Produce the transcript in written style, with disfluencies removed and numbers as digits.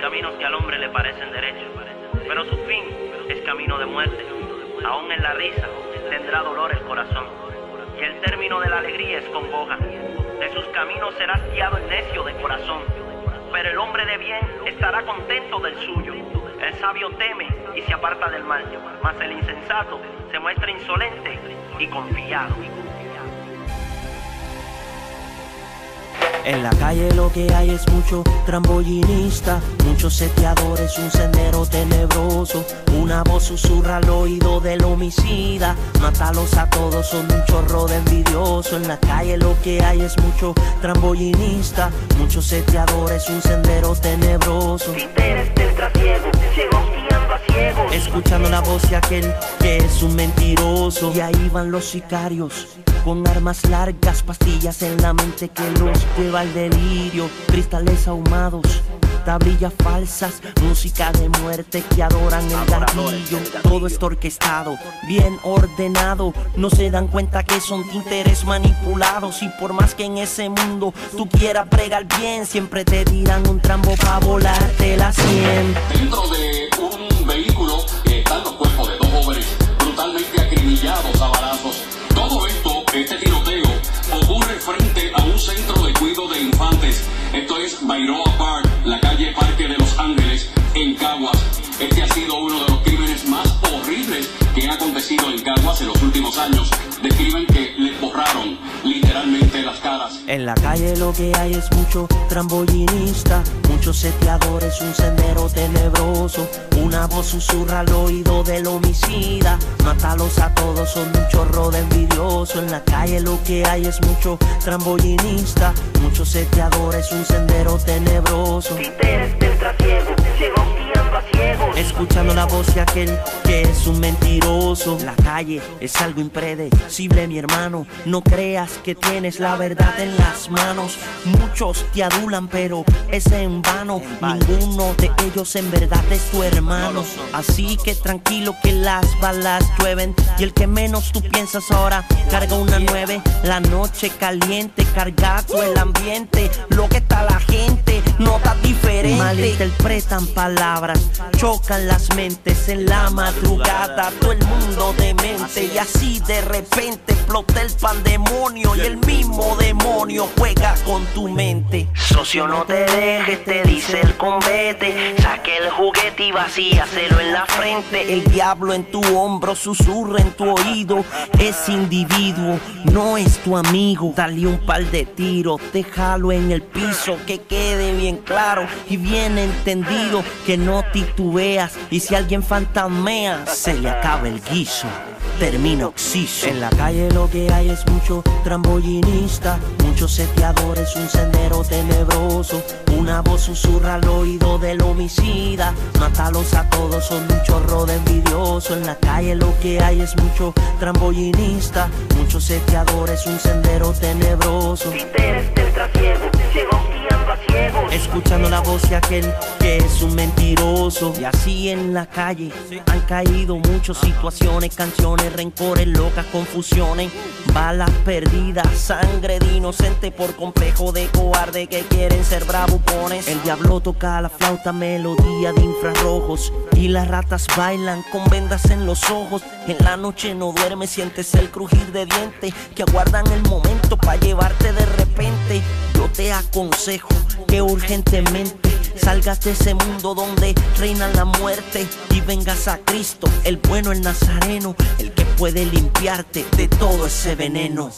caminos que al hombre le parecen derechos, pero su fin es camino de muerte. Aún en la risa tendrá dolor el corazón, y el término de la alegría es congoja. De sus caminos será guiado el necio de corazón, pero el hombre de bien estará contento del suyo. El sabio teme y se aparta del mal, mas el insensato se muestra insolente y confiado. En la calle lo que hay es mucho trambollinista, muchos seteadores, un sendero tenebroso. Una voz susurra al oído del homicida, mátalos a todos, son un chorro de envidioso. En la calle lo que hay es mucho trambollinista, muchos seteadores, un sendero tenebroso. Si te eres del trasiego, ciegos guiando a ciegos, escuchando la voz de aquel que es un mentiroso. Y ahí van los sicarios con armas largas, pastillas en la mente que los lleva al delirio. Cristales ahumados, tablillas falsas, música de muerte que adoran el gatillo. Todo está orquestado, bien ordenado, no se dan cuenta que son títeres manipulados. Y por más que en ese mundo tú quieras pregar bien, siempre te dirán un trambo para volarte la sien. Dentro de un vehículo están los cuerpos de dos hombres brutalmente acribillados a balazos. Todo esto, este tiroteo, ocurre frente a un centro de cuidado de infantes. Esto es Bayroa Park, la calle Parque de Los Ángeles, en Caguas. Este ha sido uno de los crímenes más horribles que ha acontecido en Caguas en los últimos años. Describen que les borraron literalmente las caras. En la calle lo que hay es mucho trambollinista, muchos seteadores, un sendero tenebroso. Una voz susurra al oído del homicida, mátalos a todos, son un chorro de envidioso. En la calle lo que hay es mucho trambollinista, muchos seteadores, un sendero tenebroso. Títeres del trasiego, ciegos guiando a ciegos, escuchando la voz de aquel que es un mentiroso. La calle es algo impredecible, mi hermano, no creas que tienes la verdad en las manos. Muchos te adulan pero es en vano, ninguno de ellos en verdad es tu hermano. Así que tranquilo que las balas llueven, y el que menos tú piensas ahora carga una 9. La noche caliente, cargado el ambiente, lo que está la gente no está diferente. Malinterpretan palabras, chocan las mentes en la madrugada, todo el mundo demente. Y así de repente explota el pandemonio, y el mismo demonio juega con tu mente. Socio, no te dejes, te dice el convete, saque el juguete y vacíaselo en la frente. El diablo en tu hombro susurra en tu oído, ese individuo no es tu amigo. Dale un par de tiros, déjalo en el piso, que quede bien claro y bien entendido, que no titubeas, y si alguien fantasmea se le acaba el guiso, termina oxiso. En la calle lo que hay es mucho trambollinista, muchos seteadores, un sendero tenebroso. Una voz susurra al oído del homicida, mátalos a todos, son un chorro de envidioso. En la calle lo que hay es mucho trambollinista, muchos seteadores, un sendero tenebroso. Títeres del trasiego, ciegos guiando a ciegos, escuchando la voz de aquel que es un mentiroso. Y así en la calle han caído muchas situaciones, canciones, rencores, locas confusiones, balas perdidas, sangre de inocente por complejo de cobarde que quieren ser bravucones. El diablo toca la flauta, melodía de infrarrojos, y las ratas bailan con vendas en los ojos. En la noche no duermes, sientes el crujir de dientes que aguardan el momento para llevarte de repente. Yo te aconsejo que urgentemente salgas de ese mundo donde reina la muerte, y vengas a Cristo, el bueno, el nazareno, el que puede limpiarte de todo ese veneno.